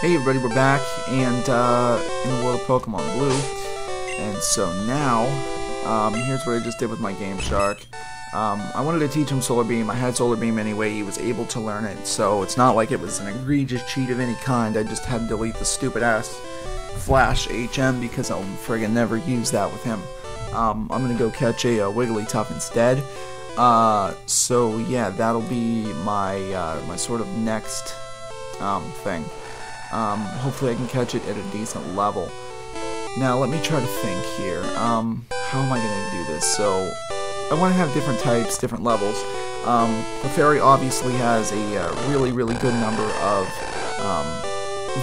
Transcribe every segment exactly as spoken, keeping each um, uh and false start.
Hey everybody, we're back, and uh, in the world of Pokemon Blue, and so now, um, here's what I just did with my Game Shark. Um, I wanted to teach him Solar Beam. I had Solar Beam anyway, he was able to learn it, so it's not like it was an egregious cheat of any kind. I just had to delete the stupid ass Flash H M because I'll friggin' never use that with him. Um, I'm gonna go catch a, a Wigglytuff instead. Uh, so yeah, that'll be my, uh, my sort of next, um, thing. Um, hopefully I can catch it at a decent level. Now let me try to think here. Um, how am I going to do this? So, I want to have different types, different levels. Um, Clefairy obviously has a uh, really, really good number of um,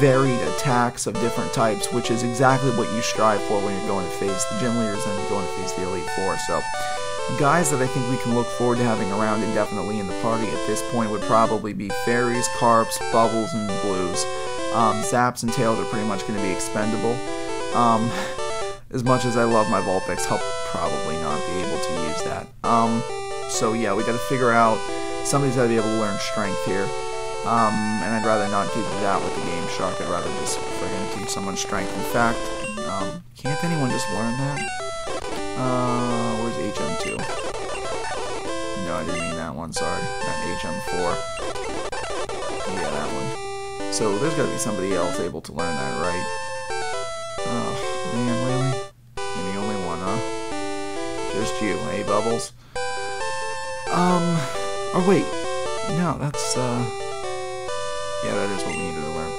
varied attacks of different types, which is exactly what you strive for when you're going to face the gym leaders and you're going to face the Elite Four. So, guys that I think we can look forward to having around indefinitely in the party at this point would probably be Fairies, Carps, Bubbles, and Blues. Um, Zaps and Tails are pretty much going to be expendable. Um, as much as I love my Vulpix, I'll probably not be able to use that. Um, so yeah, we got to figure out, somebody's got to be able to learn Strength here. Um, and I'd rather not do that with the Game Shark. I'd rather just friggin' teach someone Strength. In fact, um, can't anyone just learn that? Uh, where's H M two? No, I didn't mean that one, sorry. Not H M four. Yeah, that one. So there's got to be somebody else able to learn that, right? Oh, man, really? You're the only one, huh? Just you, eh, Bubbles? Um, oh wait, no, that's, uh, yeah, that is what we needed to learn.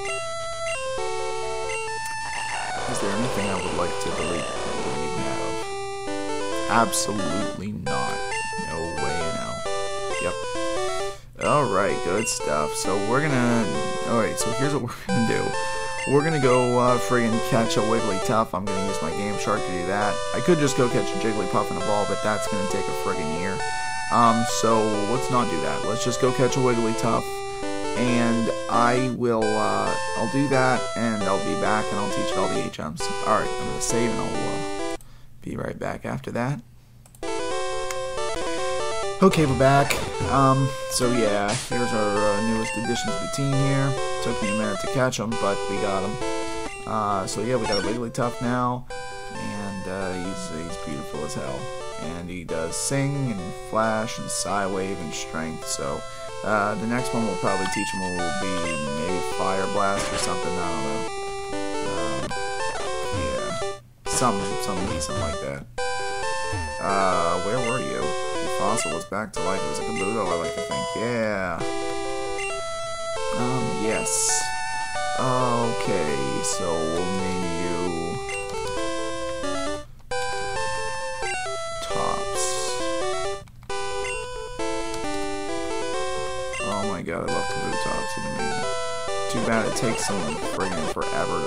Is there anything I would like to delete that we need to have? Absolutely not. No way, no. Yep. Alright, good stuff. So we're gonna... Alright, so here's what we're gonna do. We're gonna go uh, friggin' catch a Wigglytuff. I'm gonna use my Game Shark to do that. I could just go catch a Jigglypuff and a ball, but that's gonna take a friggin' year. Um, so let's not do that. Let's just go catch a Wigglytuff. And I will, uh, I'll do that, and I'll be back, and I'll teach it all the H Ms. Alright, I'm gonna save, and I'll uh, be right back after that. Okay, we're back. Um, so yeah, here's our uh, newest addition to the team here. Took me a minute to catch him, but we got him. Uh, so yeah, we got a Wigglytuff now, and uh, he's, he's beautiful as hell. And he does Sing, and Flash, and Psywave, and Strength, so uh, the next one we'll probably teach him will be maybe Fire Blast or something, I don't know. Uh, yeah, some, some decent like that. Uh, where were you? Fossil was back to life. It was a Kabuto, I like to think. Yeah. Um, yes. Okay, so we'll name you... Tops. Oh my god, I love Kabutops. Amazing. Too bad it takes someone friggin' forever to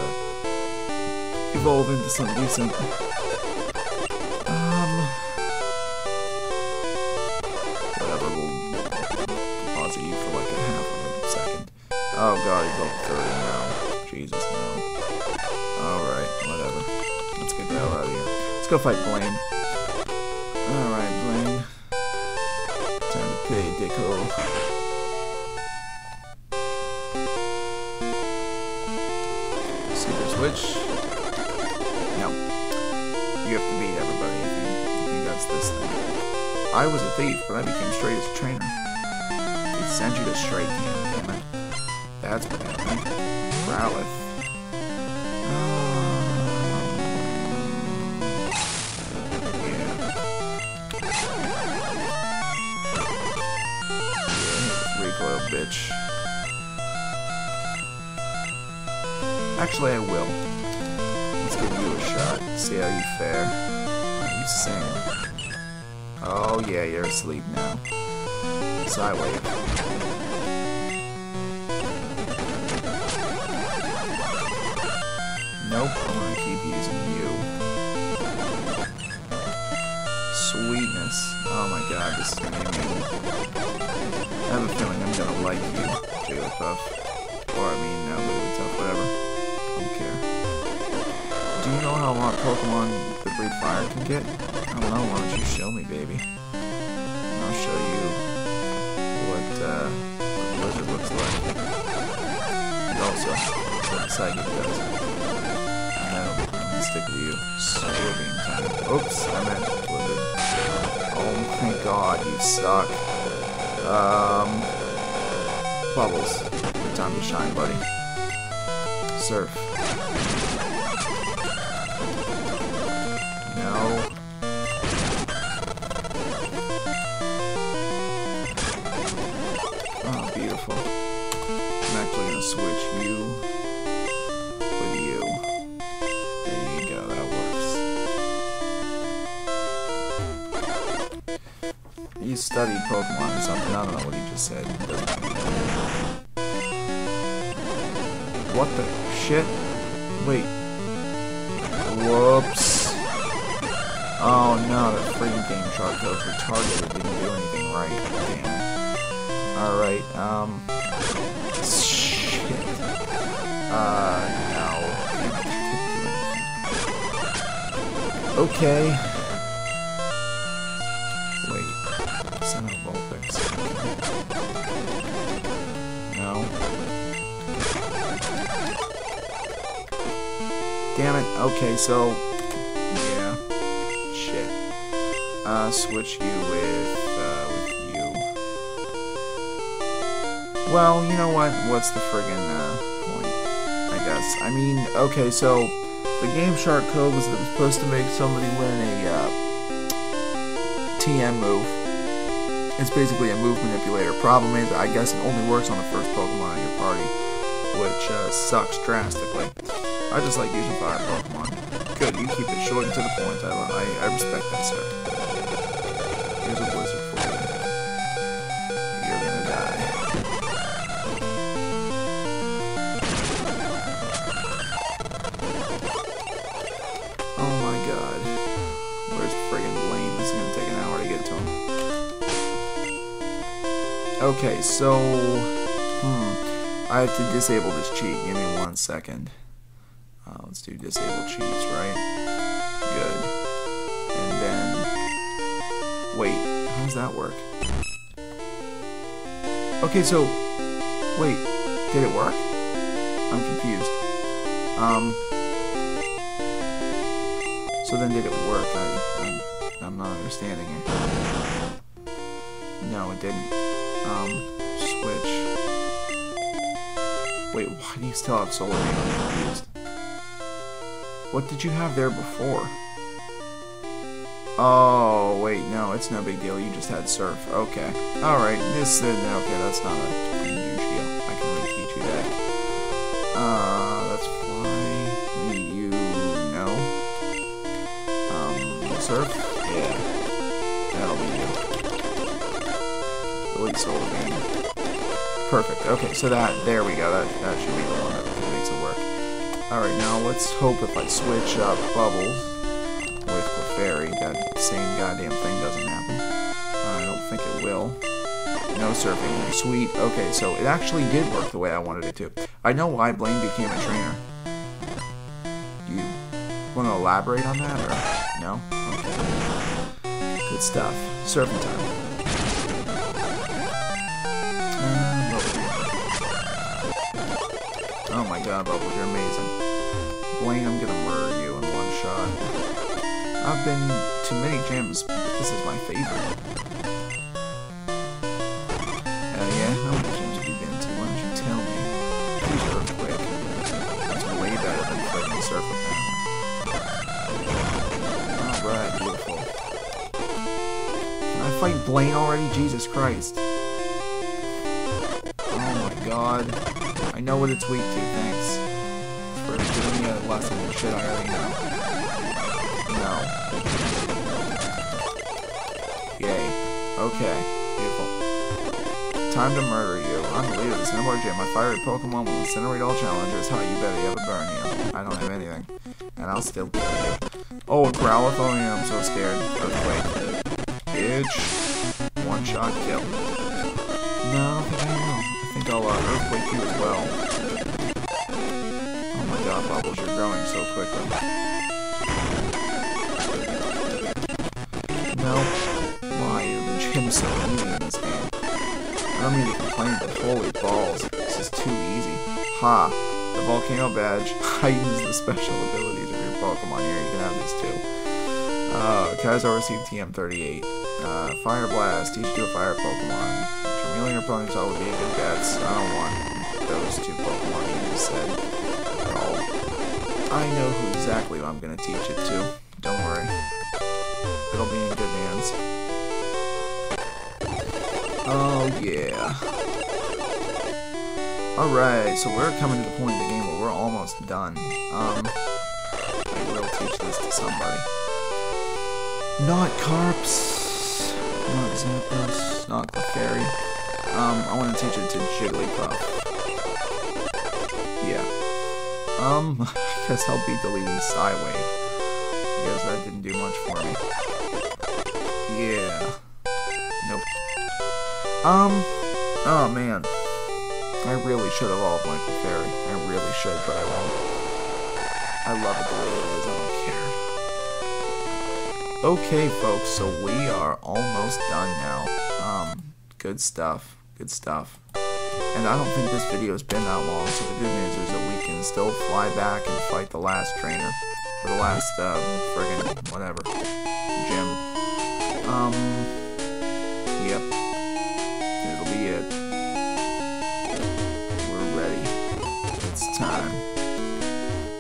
evolve into something decent. Oh god, he's level thirty now. Jesus, no. Alright, whatever. Let's get the hell out of here. Let's go fight Blaine. Alright, Blaine. Time to pay, dickhole. Super switch. No. You have to beat everybody. I think that's this thing. I was a thief, but I became straight as a trainer. They sent you to straight, damn it. That's what happened. Growlithe. Um, yeah. Yeah, recoil, bitch. Actually, I will. Let's give you a shot. See how you fare. You sing. Oh, yeah, you're asleep now. Sidewave. Nope, I'm gonna keep using you. Sweetness. Oh my god, this is gonna be amazing. I have a feeling I'm gonna like you, Jigglypuff. Or, I mean, no, Wigglytuff, whatever. I don't care. Do you know how long Pokemon that breathe fire can get? I don't know, why don't you show me, baby? And I'll show you what, uh, what the lizard looks like. And also... what Psychic does. Um, I'm gonna stick with you. So being timed. Oops, I meant Blizzard. Oh my god, you suck. Um, Bubbles. Good time to shine, buddy. Surf. No. Oh, beautiful. I'm actually gonna switch you with you. There you go, that works. You studied Pokemon or something, I don't know what he just said. What the shit? Wait. Whoops. Oh no, that freaking Game Shark goes retarded. It didn't do anything right. Damn. Alright, um. Shit. Uh, no. Okay. Wait. Son of a Moltres. No. Damn it. Okay, so. Uh, switch you with, uh, with you. Well, you know what? What's the friggin', uh, point? I guess. I mean, okay, so, the Game Shark code was supposed to make somebody win a, uh, T M move. It's basically a move manipulator. Problem is, I guess it only works on the first Pokemon in your party, which, uh, sucks drastically. I just like using fire Pokemon. Good, you keep it short and to the point. I, I, I respect that, sir. Here's a blizzard for you. You're gonna die. Oh my god. Where's friggin' Blaine? This is gonna take an hour to get to him. Okay, so... Hmm. I have to disable this cheat. Give me one second. Uh, let's do disable cheats, right? Good. Wait, how does that work? Okay, so... Wait, did it work? I'm confused. Um... So then did it work? I, I'm, I'm not understanding it. No, it didn't. Um, switch. Wait, why do you still have solar beam? I'm confused. What did you have there before? Oh, wait, no, it's no big deal, you just had surf, okay. Alright, this, uh, okay, that's not a huge deal, I can really teach you that. Uh, let's fly, you know. Um, surf? Yeah, that'll be you. Delete solar beam. Perfect, okay, so that, there we go, that, that should be the one that makes it work. Alright, now let's hope if I switch up bubbles with Clefairy, that same goddamn thing doesn't happen. Uh, I don't think it will. No surfing. Sweet. Okay, so it actually did work the way I wanted it to. I know why Blaine became a trainer. Do you want to elaborate on that, or no? Okay. Good stuff. Surfing time. Uh, Bubble. Oh my god, Bubble, you're amazing. Blaine, I'm gonna murder you in one shot. I've been to many gyms, but this is my favorite. Uh, yeah, how many gyms have you been to? Why don't you tell me? Please work quick. That's way better than playing the surfer panel. Alright, beautiful. Can I fight Blaine already? Jesus Christ. Oh my god. I know what it's weak to, thanks. For giving me a lesson of shit I already know. No. Yay. Okay. Beautiful. Time to murder you. Unbelievable. Cinnabar Gym. My fiery Pokemon will incinerate all challengers. How you better ever burn you. I don't have anything. And I'll still kill you. Oh, a Growlithe. Oh, yeah, I'm so scared. Earthquake. Bitch. One shot kill. No, I don't know. I think I'll uh, Earthquake you as well. Oh my god, Bubbles, you're growing so quickly. No. Why, the gym's so easy in this game. I don't mean to complain, but holy balls, this is too easy. Ha. The Volcano Badge heightens the special abilities of your Pokemon. Here, you can have these two. Uh, Kaizo received T M thirty-eight. Uh, Fire Blast, each do a fire Pokemon. Chameleon your opponent's all would be a good bats. I don't want those two Pokemon you just said at all. I know who exactly I'm going to teach it to. Don't worry. It'll be in good hands. Oh, yeah. Alright, so we're coming to the point of the game where we're almost done. Um, I will teach this to somebody. Not Carps, not Zapdos, not Clefairy. Um, I want to teach it to Jigglypuff. Yeah. Um, I guess I'll be deleting Psywave. Because that didn't do much for me. Yeah. Nope. Um, oh man. I really should evolve my Clefairy. I really should, but I won't. I love it the way it is, I don't care. Okay, folks, so we are almost done now. Um, good stuff. Good stuff. And I don't think this video's been that long, so the good news is that we can still fly back and fight the last trainer. Or the last, um, friggin' whatever. Gym. Um, yep. It'll be it. It's time.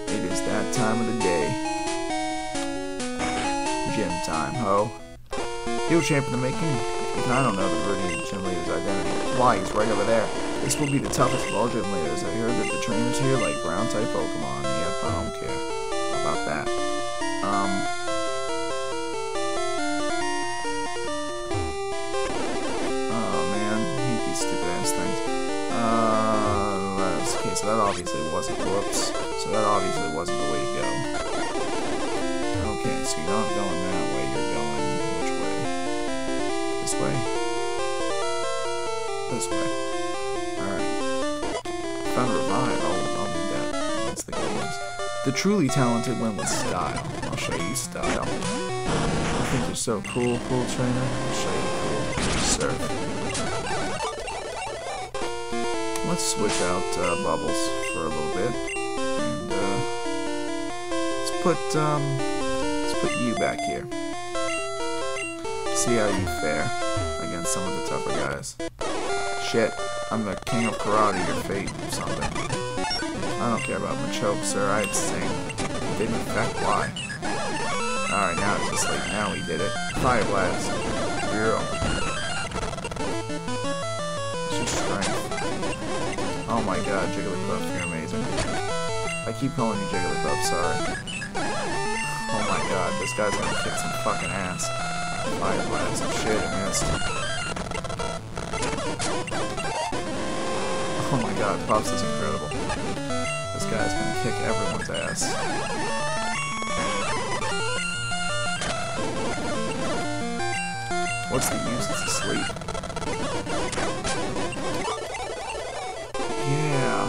It is that time of the day. Gym time, ho. Heel champ in the making. Even I don't know the Viridian gym leader's identity. Why, he's right over there. This will be the toughest of all gym leaders. I heard that the trainers here like brown type Pokemon. Yep, I don't care about that. Um. Oh man, I hate these stupid ass things. Uh. Okay, so that obviously wasn't, whoops, so that obviously wasn't the way to go. Okay, so you're not going that way, you're going, which way? This way? This way. Alright. If I revive, I'll, I'll need that. That's the good news. The truly talented went with style. I'll show you style. I think you're so cool, cool trainer. I'll show you cool. Surf. Let's switch out uh, Bubbles for a little bit, and uh, let's put um, let's put you back here. See how you fare against some of the tougher guys. Shit, I'm the king of karate, your fate or something. I don't care about Machoke, sir. I sing. It didn't affect why. All right, now it's just like now we did it. Fire Blast, zero. It's your strength. Oh my god, Jigglypuff, you're amazing. I keep calling you Jigglypuff, sorry. Oh my god, this guy's gonna kick some fucking ass. Fire Blast, shit, I missed. Oh my god, Pops is incredible. This guy's gonna kick everyone's ass. What's the use? It's asleep. Yeah.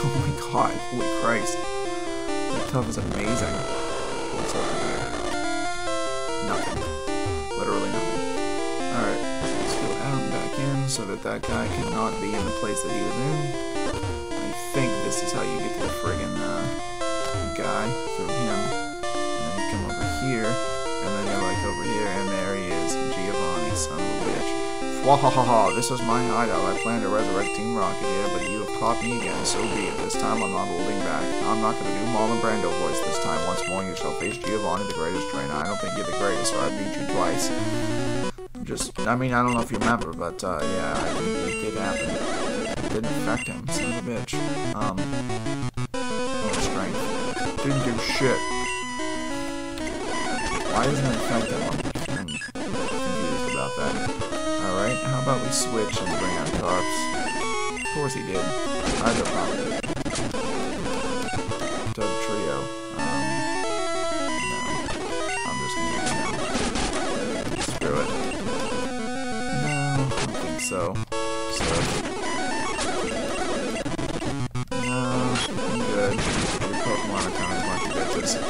Oh my god, holy Christ. That tub is amazing. What's over here? Nothing. Literally nothing. Alright, let's go out and back in so that that guy cannot be in the place that he was in. I think this is how you get to the friggin' uh, guy through him. And then you come over here, and then you're like over here, and there he is, Giovanni, son of a bitch. Wahahaha, this was my hideout. I planned to resurrect Team Rocket here, but you have caught me again, so be it. This time I'm not holding back. I'm not gonna do Marlon Brando voice this time. Once more, you shall face Giovanni, the greatest trainer. I don't think you're the greatest, so I beat you twice. Just, I mean, I don't know if you remember, but, uh, yeah, I mean, it did happen. It didn't affect him, son of a bitch. Um, no strength. Didn't do shit. Why doesn't it affect him? I'm confused about that. Alright, how about we switch and bring out Carps? Of course he did. I don't know. Dugtrio. Um, no. I'm just gonna use him. Screw it. No, I don't think so. So. No, I'm good. Your Pokemon are kind of a bunch of bitches.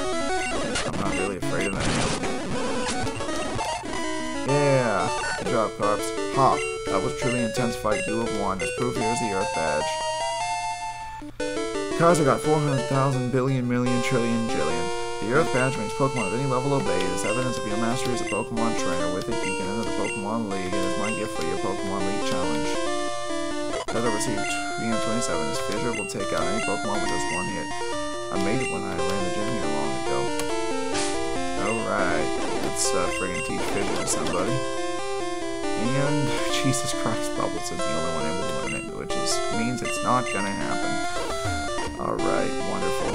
I'm not really afraid of them. Yeah! Good job, Carps. Ha! That was truly intense fight. You have won. As proof, here's the Earth Badge. Because I got four hundred thousand billion million trillion jillion. The Earth Badge makes Pokemon of any level obey. It is evidence of your mastery as a Pokemon trainer. With it, you can enter the Pokemon League. It is my gift for your Pokemon League challenge. That I received V M twenty-seven. This fissure will take out any Pokemon with just one hit. I made it when I ran the gym here long ago. Alright, let's uh, friggin' teach fissure to somebody. And Jesus Christ, Bubbles is the only one able to win it, which is, means it's not gonna happen. Alright, wonderful.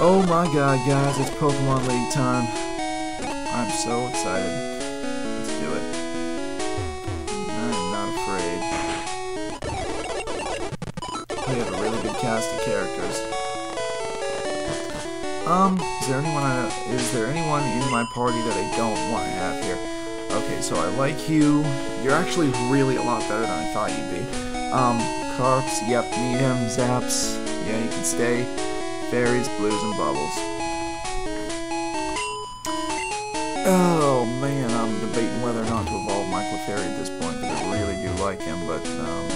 Oh my god, guys, it's Pokemon League time. I'm so excited. Let's do it. I'm not afraid. We have a really good cast of characters. Um, is there anyone I, is there anyone in my party that I don't want to have here? Okay, so I like you. You're actually really a lot better than I thought you'd be. Um, Carps, yep, need him. Zaps, yeah, you can stay. Fairies, Blues, and Bubbles. Oh, man, I'm debating whether or not to evolve my Clefairy at this point, because I really do like him, but, um,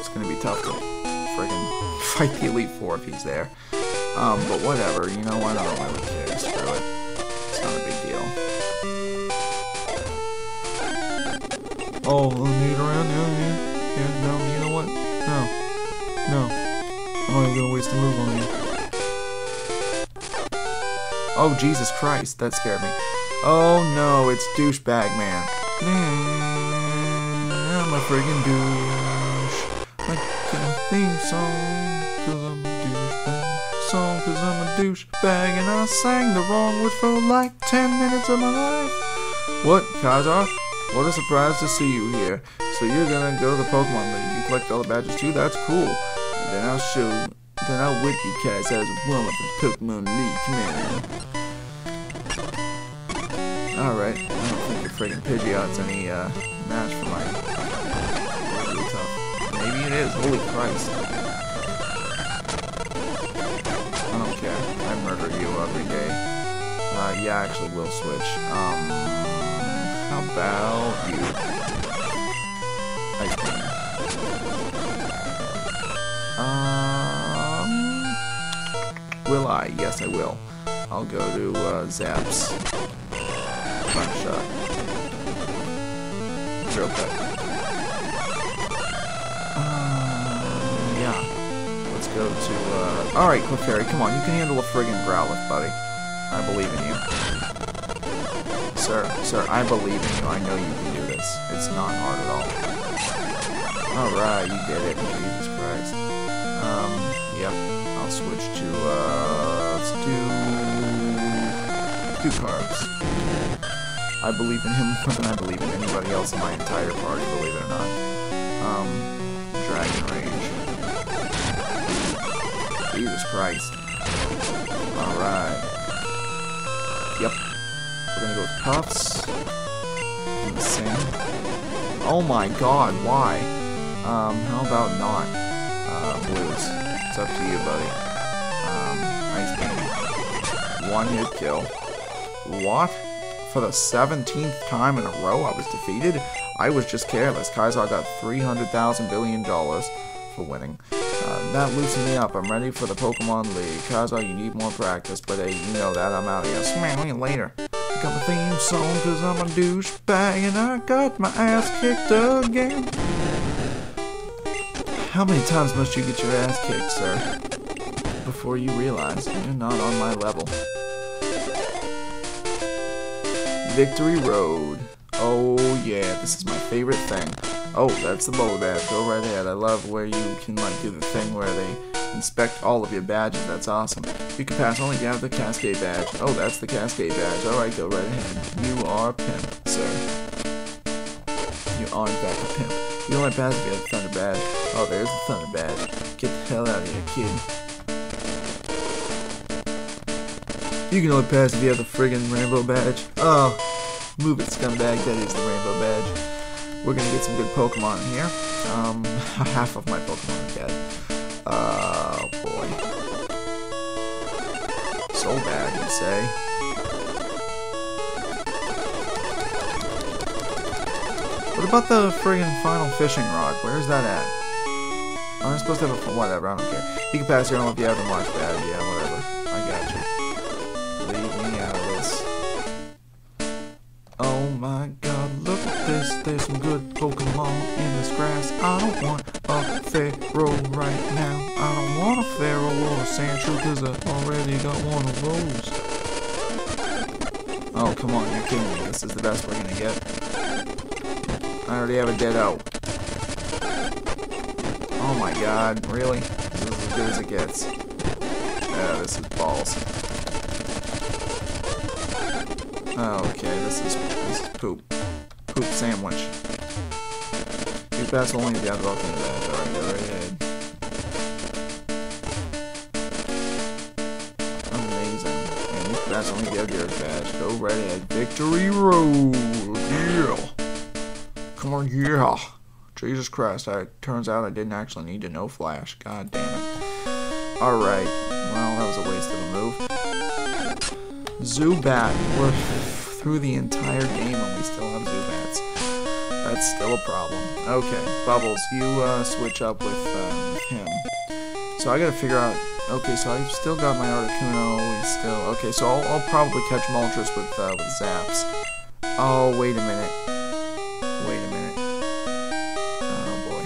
it's gonna be tough to friggin' fight the Elite Four if he's there. Um, but whatever, you know what, I don't really care, screw it. It's not a big deal. Oh, little dude around, yeah, yeah, yeah, no, you know what? No. No. I'm only gonna waste a move on you. Oh, Jesus Christ, that scared me. Oh no, it's Douchebag Man. I'm a friggin' douche. Making a theme song, cause I'm a douchebag. Cause I'm a douchebag and I sang the wrong word for like ten minutes of my life. What, Kazar? What a surprise to see you here. So you're gonna go to the Pokemon League. You collect all the badges too? That's cool. And then I'll show you. Then I'll whip you cats as one with the Pokemon League commander. Alright, I don't think your friggin' Pidgeot's any uh, match for my Wigglytuff. Maybe it is, holy Christ. I don't care. I murder you every day. Uh, yeah, I actually will switch. Um, how about you? Ice cream. Um, will I? Yes, I will. I'll go to, uh, Zaps. Front shot. It's real quick. Uh, yeah. Go to, uh... Alright, Clefairy, come on, you can handle a friggin' Growlithe, buddy. I believe in you. Sir, sir, I believe in you. I know you can do this. It's not hard at all. Alright, you did it. Jesus Christ. Um, yep. I'll switch to, uh... let's do... two cards. I believe in him more than I believe in anybody else in my entire party, believe it or not. Um, Dragon Rage. Jesus Christ. Alright. Yep. We're gonna go with Puffs. Insane. Oh my god, why? Um, how about not? Uh, Blues. It's up to you, buddy. Um, Ice Beam. One hit kill. What? For the seventeenth time in a row I was defeated? I was just careless. Kaisar got three hundred thousand billion dollars for winning. Uh, that loosened me up. I'm ready for the Pokemon League. Kaza, you need more practice, but hey, you know that. I'm out of here. Smack me later. I got my theme song because I'm a douchebag and I got my ass kicked again. How many times must you get your ass kicked, sir? Before you realize you're not on my level. Victory Road. Oh yeah, this is my favorite thing. Oh, that's the bowl badge. Go right ahead. I love where you can like do the thing where they inspect all of your badges. That's awesome. You can pass only down the Cascade badge. Oh, that's the Cascade badge. All right, go right ahead. You are a pimp, sir. You are in fact a pimp. You only pass if you have the Thunder badge. Oh, there's the Thunder badge. Get the hell out of here, kid. You can only pass if you have the friggin' Rainbow badge. Oh, move it, scumbag. That is the Rainbow badge. We're gonna get some good Pokemon in here. Um, half of my Pokemon are dead. Uh, oh boy. So bad, you say? What about the friggin' final fishing rod? Where's that at? I'm supposed to have a... Whatever, I don't care. You can pass here. I don't know if you haven't watched that. Yeah, whatever. I got you. Leave me out of this. Oh my god, look at this. There's some good Pokemon in this grass. I don't want a Pharaoh right now. I don't want a Pharaoh or a Sandshrew because I already got one of those. Oh, come on, you're kidding me. This is the best we're gonna get. I already have a dead out. Oh my god, really? This is as good as it gets. Yeah, this is balls. Oh, okay, this is, this is poop. Poop sandwich. You best only be out of welcome to that. Alright, go right ahead. That's only the other badge. Go right ahead. Victory roll. Yeah. Come on, yeah. Jesus Christ. I, turns out I didn't actually need to no flash. God damn it. Alright. Well, that was a waste of a move. Zubat. We're through the entire game and we still have Zubats. That's still a problem. Okay. Bubbles, you uh, switch up with uh, him. So I gotta figure out... Okay, so I've still got my Articuno, and still... Okay, so I'll, I'll probably catch Moltres with, uh, with Zaps. Oh, wait a minute. Wait a minute. Oh, boy.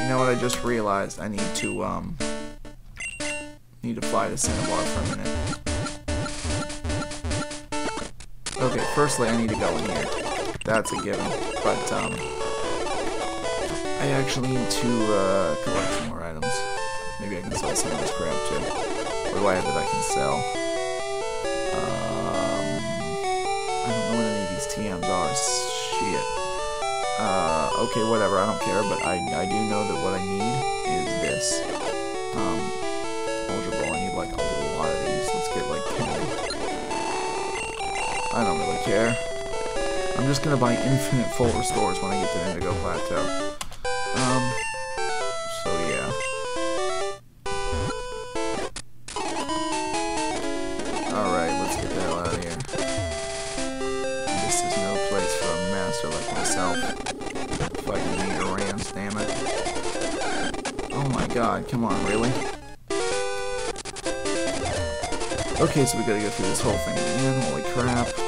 You know what I just realized? I need to, um... need to fly to Cinnabar for a minute. Okay, firstly, I need to go in here. That's a given. But, um... I actually need to, uh, collect some more items. Maybe I can sell some of this crap too. What do I have that I can sell? Um, I don't know what any of these T Ms are. Shit. Uh, okay, whatever. I don't care, but I I do know that what I need is this. Um, Ultra Ball. I need like a lot of these. Let's get like ten. I don't really care. I'm just gonna buy infinite full restores when I get to Indigo Plateau. Um. God, come on, really? Okay, so we gotta go through this whole thing again, holy crap.